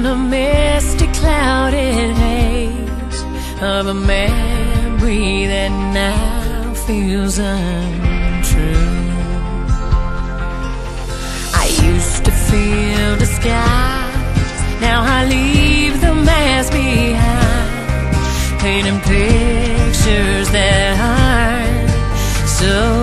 in a misty, clouded haze of a memory that now feels untrue. I used to feel the sky, now I leave the mask behind, painting pictures that aren't so